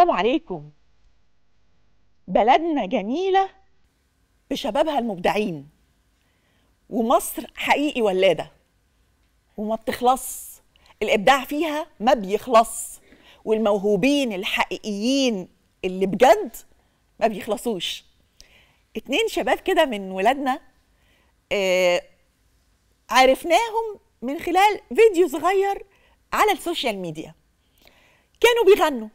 السلام عليكم. بلدنا جميلة بشبابها المبدعين، ومصر حقيقي ولادة وما بتخلص، الإبداع فيها ما بيخلص، والموهوبين الحقيقيين اللي بجد ما بيخلصوش. 2 شباب كده من ولادنا عرفناهم من خلال فيديو صغير على السوشيال ميديا. كانوا بيغنوا،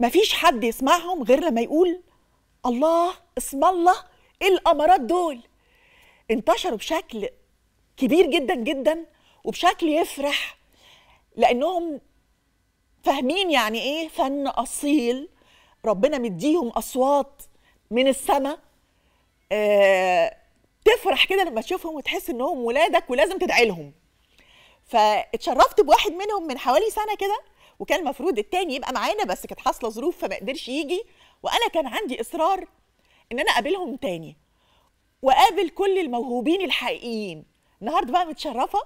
مفيش حد يسمعهم غير لما يقول الله، اسم الله، ايه الامارات دول. انتشروا بشكل كبير جدا جدا وبشكل يفرح، لانهم فاهمين يعني ايه فن اصيل. ربنا مديهم اصوات من السماء تفرح كده لما تشوفهم وتحس انهم ولادك ولازم تدعي لهم. فاتشرفت بواحد منهم من حوالي سنه كده، وكان المفروض التاني يبقى معانا بس كانت حاصله ظروف فما قدرش يجي، وانا كان عندي اصرار ان انا اقابلهم تاني واقابل كل الموهوبين الحقيقيين. النهارده بقى متشرفه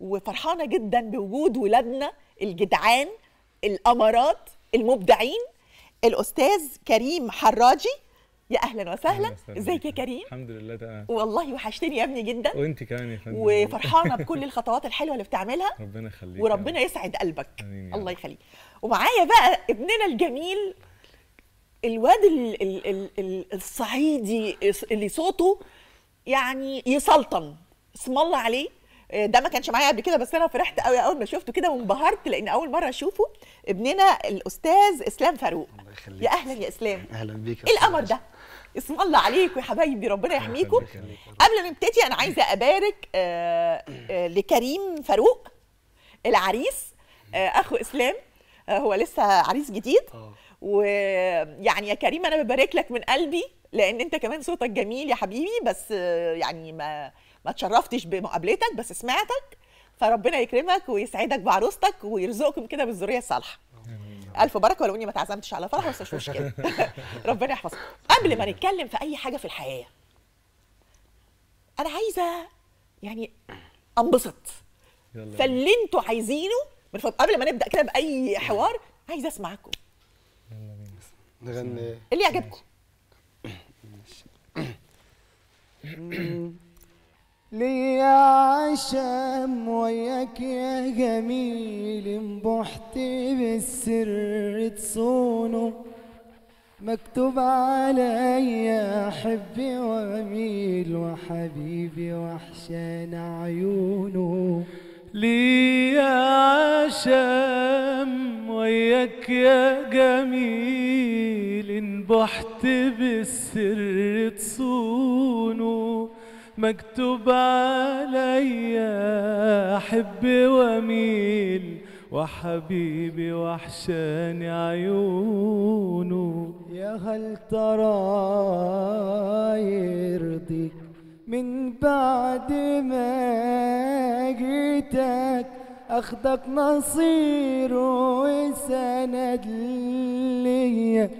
وفرحانه جدا بوجود ولادنا الجدعان الامارات المبدعين، الاستاذ كريم حراجي. يا اهلا وسهلا، ازيك يا كريم؟ الحمد لله تمام والله، وحشتني يا ابني جدا. وانت كمان يا فندم، وفرحانه بكل الخطوات الحلوه اللي بتعملها. ربنا يخليك وربنا يسعد قلبك. امين الله يخليك. ومعايا بقى ابننا الجميل الواد الصعيدي اللي صوته يعني يسلطن، اسم الله عليه. ده ما كانش معايا قبل كده بس انا فرحت قوي اول ما شفته كده وانبهرت، لان اول مره اشوفه. ابننا الاستاذ اسلام فاروق. الله يخليك. يا اهلا يا اسلام. اهلا بيك. ايه الامر ده؟ اسم الله عليكم يا حبايبي، ربنا يحميكم. قبل ما نبتدي انا عايزه ابارك لكريم فاروق العريس، اخو اسلام، هو لسه عريس جديد. ويعني يا كريم انا ببارك لك من قلبي، لان انت كمان صوتك جميل يا حبيبي، بس يعني ما اتشرفتش بمقابلتك بس سمعتك، فربنا يكرمك ويسعدك بعروستك ويرزقكم كده بالذريه الصالحه. الف بركه، ولو اني ما اتعزمتش على فرح بس مش مشكله. ربنا يحفظك. قبل ما نتكلم في اي حاجه في الحياه انا عايزه يعني انبسط، فاللي انتوا عايزينه قبل ما نبدا كده باي حوار عايزه اسمعكم. يلا بينا نغني اللي يعجبكم. ليه عشام وياك يا جميل، انبحت بالسر تصونه، مكتوب عليا حبي واميل، وحبيبي وحشان عيونه. ليه عشام وياك يا جميل، انبحت بالسر تصونه، مكتوب عليا أحب وأميل، وحبيبي وحشاني عيونه. يا هل ترى يرضيك من بعد ما جيتك، أخدك نصير وسند ليا،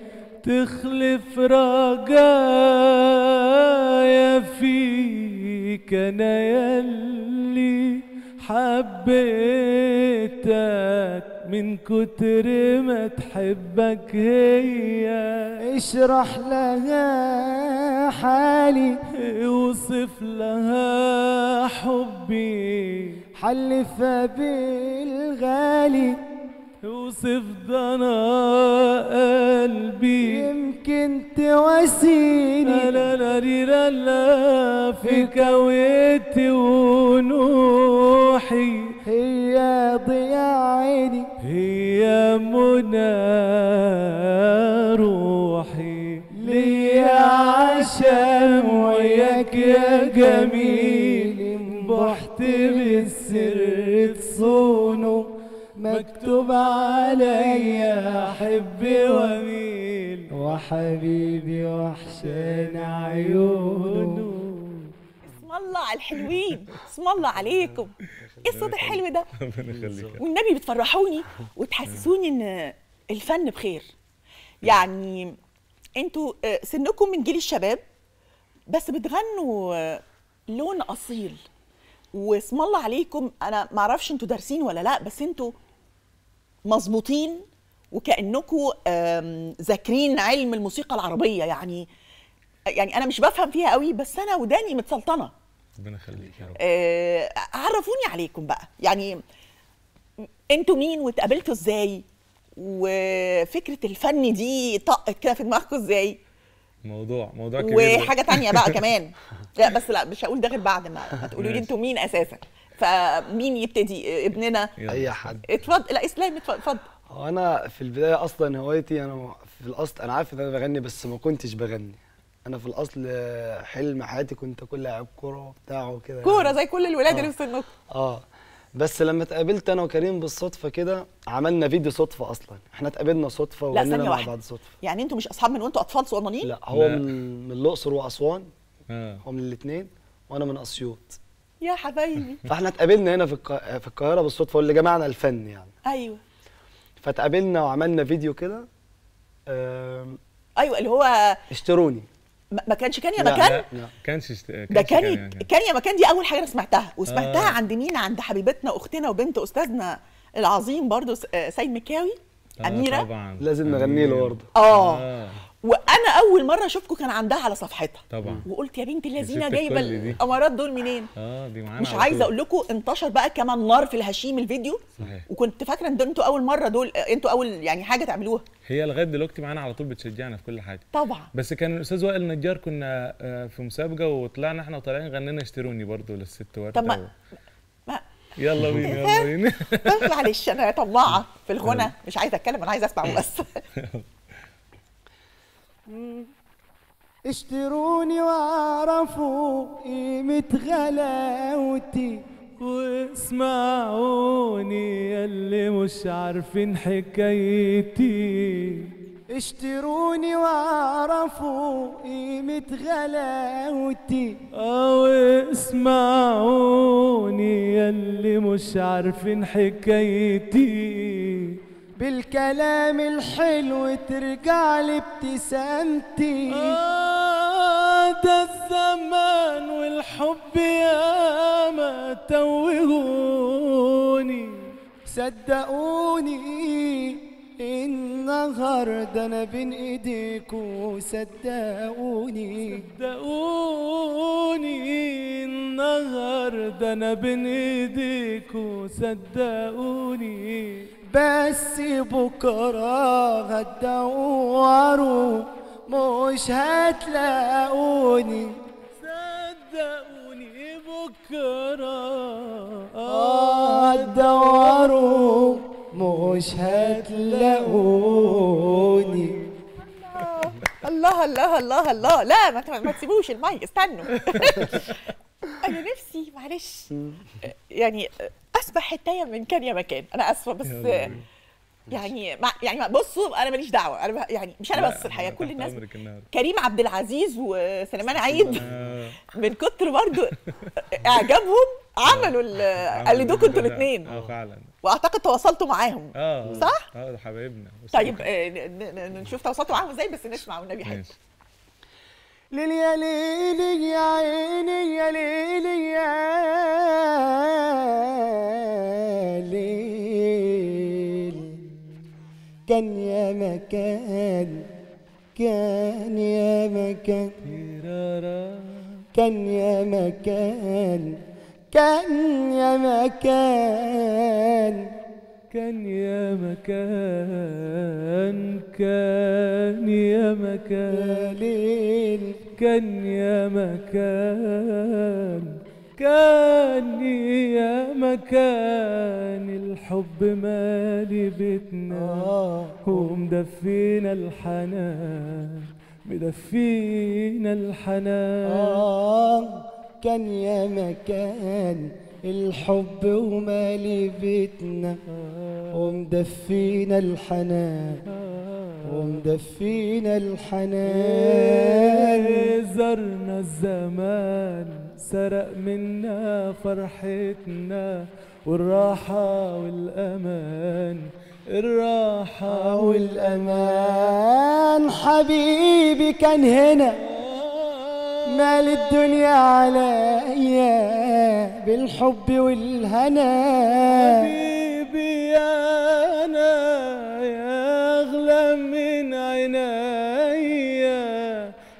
تخلف رجايا فيك. انا ياللي حبيتك من كتر ما تحبك هي، اشرح لها حالي، اوصف لها حبي، حلفها بالغالي، يوصف ده انا قلبي، يمكن تواسيني. لا لا لا لا في كويتي ونوحي، هي ضياء عيني، هي منى روحي. ليا عشام وياك يا جميل، انبحت بالسر تصونه، مكتوب عليا حبي واميل، وحبيبي وحشان عيونه. اسم الله على الحلوين، اسم الله عليكم. ايه الصوت الحلو ده؟ والنبي بتفرحوني وتحسسوني ان الفن بخير. يعني انتوا سنكم من جيل الشباب بس بتغنوا لون اصيل، واسم الله عليكم. انا معرفش انتوا دارسين ولا لا بس انتوا مظبوطين وكأنكم ذاكرين علم الموسيقى العربية. يعني أنا مش بفهم فيها قوي، بس أنا وداني متسلطنة. ربنا يخليك يا رب. عرفوني عليكم بقى، يعني أنتوا مين واتقابلتوا إزاي؟ وفكرة الفن دي طقت كده في دماغكم إزاي؟ موضوع كبير وحاجة تانية بقى كمان. لا بس لا، مش هقول ده غير بعد ما تقولوا لي أنتوا مين أساساً. فمين يبتدي؟ ابننا أي حد. اتفضل. لا إسلام اتفضل. أنا في البداية أصلاً هوايتي، أنا في الأصل أنا عارف إن أنا بغني، بس ما كنتش بغني. أنا في الأصل حلم حياتي كنت أكون لاعب كورة وبتاع وكده، كورة يعني زي كل الولاد اللي في سنكم. بس لما اتقابلت أنا وكريم بالصدفة كده، عملنا فيديو صدفة. أصلاً إحنا اتقابلنا صدفة وغنينا مع بعض صدفة. يعني أنتوا مش أصحاب من وأنتوا أطفال صغنانين؟ لا، هو من الأقصر وأسوان، هو من الاتنين، وأنا من أسيوط. يا حبايبي. فإحنا اتقابلنا هنا في القاهرة بالصدفة، واللي جمعنا الفن يعني. أيوه. فاتقابلنا وعملنا فيديو كده. ايوه، اللي هو اشتروني. ما كانش كان يا مكان؟ لا كانش ده كان يا مكان. دي اول حاجه انا سمعتها، وسمعتها عند مين؟ عند حبيبتنا اختنا وبنت استاذنا العظيم برضو سيد مكاوي، اميره. طبعا لازم نغني له برضه. وانا اول مره اشوفكم كان عندها على صفحتها طبعا، وقلت يا بنت اللذينه جايبه الامارات دول منين؟ دي معانا. مش عايزه اقول لكم انتشر بقى كمان نار في الهشيم الفيديو. صحيح. وكنت فاكره ان انتوا اول مره دول، انتوا اول يعني حاجه تعملوها. هي لغايه دلوقتي معانا على طول، بتشجعنا في كل حاجه طبعا. بس كان الاستاذ وائل نجار، كنا في مسابقه وطلعنا احنا وطالعين غنينا اشتروني برضو للست ورده. طب يلا بينا يلا بينا. معلش انا طلعت في الغنى، مش عايزه اتكلم، انا عايزه اسمع بس. اشتروني واعرفوا قيمة غلاوتي، واسمعوني يا اللي مش عارفين حكايتي. اشتروني واعرفوا قيمة غلاوتي، واسمعوني يا اللي مش عارفين حكايتي. بالكلام الحلو ترجع لي ابتسامتي، ده الزمان والحب ياما توهوني. صدقوني النهارده انا بين ايديكوا، صدقوني صدقوني النهارده انا بين ايديكوا، صدقوني. بس بكره هتدوروا مش هتلاقوني، صدقوني بكره هتدوروا مش هتلاقوني. الله الله الله الله. لا ما تسيبوش المايك، استنوا. أنا نفسي معلش يعني أسمع حتاية من كان يا مكان. أنا آسفة بس يعني بصوا أنا ماليش دعوة، أنا يعني مش أنا بس، الحقيقة كل الناس. كريم عبد العزيز وسليمان عيد من كتر برضه إعجابهم عملوا قلدوكوا أنتوا الاتنين. فعلا. وأعتقد تواصلتوا معاهم. صح؟ حبايبنا. طيب نشوف تواصلتوا معاهم إزاي، بس نسمع والنبي حاجة. ليلي ليلي يا عيني يا ليلي يا ليل، كان يا مكان كان يا مكان كان يا مكان كان يا مكان كان يا مكان كان يا مكان يا ليل، كان يا مكان كان يا مكان. الحب مالي بيتنا ومدفينا الحنان، مدفينا الحنان. كان يا مكان الحب ومالي بيتنا ومدفينا الحنان، ومدفينا الحنان. زرنا الزمان سرق منا فرحتنا، والراحة والأمان، الراحة والأمان. حبيبي كان هنا مال الدنيا عليا بالحب والهنا. حبيبي يا أنا يا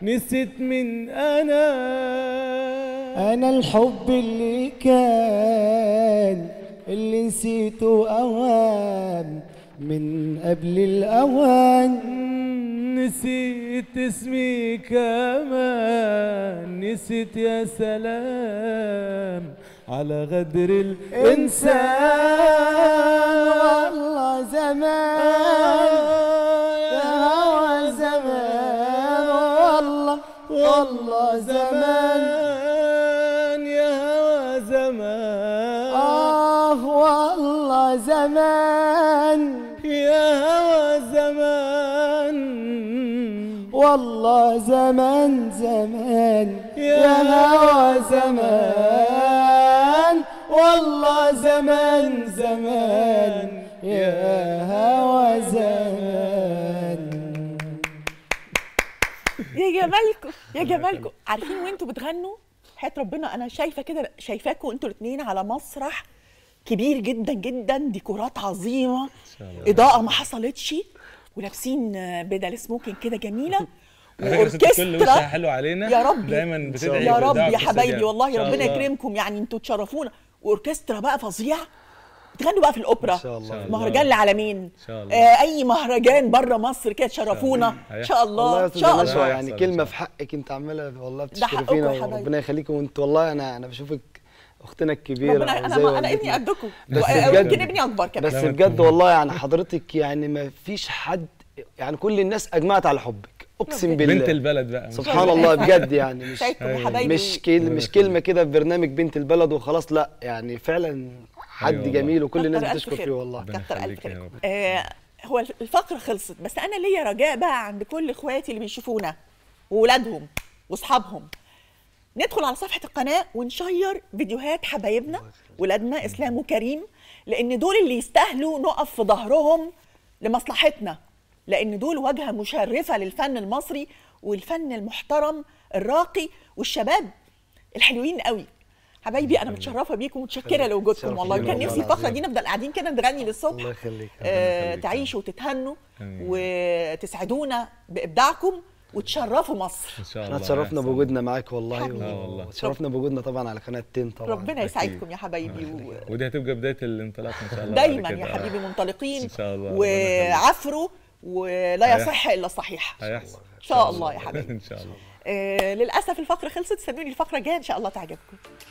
نسيت من أنا الحب اللي كان اللي نسيته أوان من قبل الأوان نسيت اسمي كمان نسيت يا سلام على غدر الإنسان والله زمان يا زمان والله زمان يا هوا زمان والله زمان يا هوا زمان والله زمان زمان يا هوا زمان والله زمان زمان يا هوا زمان. يا جمالكم يا جمالكم، عارفين وانتوا بتغنوا حياة ربنا انا شايفه كده، شايفاكم انتوا الاثنين على مسرح كبير جدا جدا، ديكورات عظيمه، اضاءه ما حصلتش، ولابسين بدل سموكينج كده جميله، كل وشها حلو علينا يا رب دايما بتدعي يا رب يا حبايبي والله ربنا يكرمكم، يعني انتوا تشرفونا. واوركسترا بقى فظيعه، بتغنوا بقى في الاوبرا، مهرجان العالمين، ان شاء الله اي مهرجان بره مصر كده تشرفونا ان شاء الله ان شاء الله. يعني كلمه في حقك انت عاملها والله، بتشرفينا وربنا يخليكم انتوا. والله انا بشوفك اختنا الكبيره، انا ابني قدكم، يمكن ابني اكبر كمان، بس بجد والله يعني حضرتك يعني ما فيش حد، يعني كل الناس اجمعت على حبك اقسم بالله. بنت البلد بقى سبحان الله بجد، يعني مش كلمه كده في برنامج بنت البلد وخلاص، لا يعني فعلا حد جميل وكل الناس بتشكر فيه والله، كتر الف خير. هو الفقره خلصت، بس انا ليا رجاء بقى عند كل اخواتي اللي بيشوفونا واولادهم واصحابهم، ندخل على صفحه القناه ونشير فيديوهات حبايبنا ولادنا اسلام وكريم، لان دول اللي يستاهلوا نقف في ظهرهم لمصلحتنا، لأن دول واجهة مشرفة للفن المصري والفن المحترم الراقي والشباب الحلوين قوي. حبايبي أنا متشرفة بيكم ومتشكرة لوجودكم والله، كان نفسي الفقرة دي نفضل قاعدين كده نغني للصبح. الله يخليك. تعيشوا وتتهنوا وتسعدونا بإبداعكم وتشرفوا مصر ان شاء الله. احنا اتشرفنا بوجودنا معاك والله، اتشرفنا بوجودنا طبعا على قناه TeN طبعا. ربنا يسعدكم يا حبايبي ودي هتبقى بداية الانطلاق ان شاء الله دايما يا حبيبي منطلقين ان شاء الله، وعفروا ولا يصح الا الصحيح ان شاء الله يا حبيبي ان شاء الله. للاسف الفقره خلصت، استنوني الفقره الجايه ان شاء الله تعجبكم.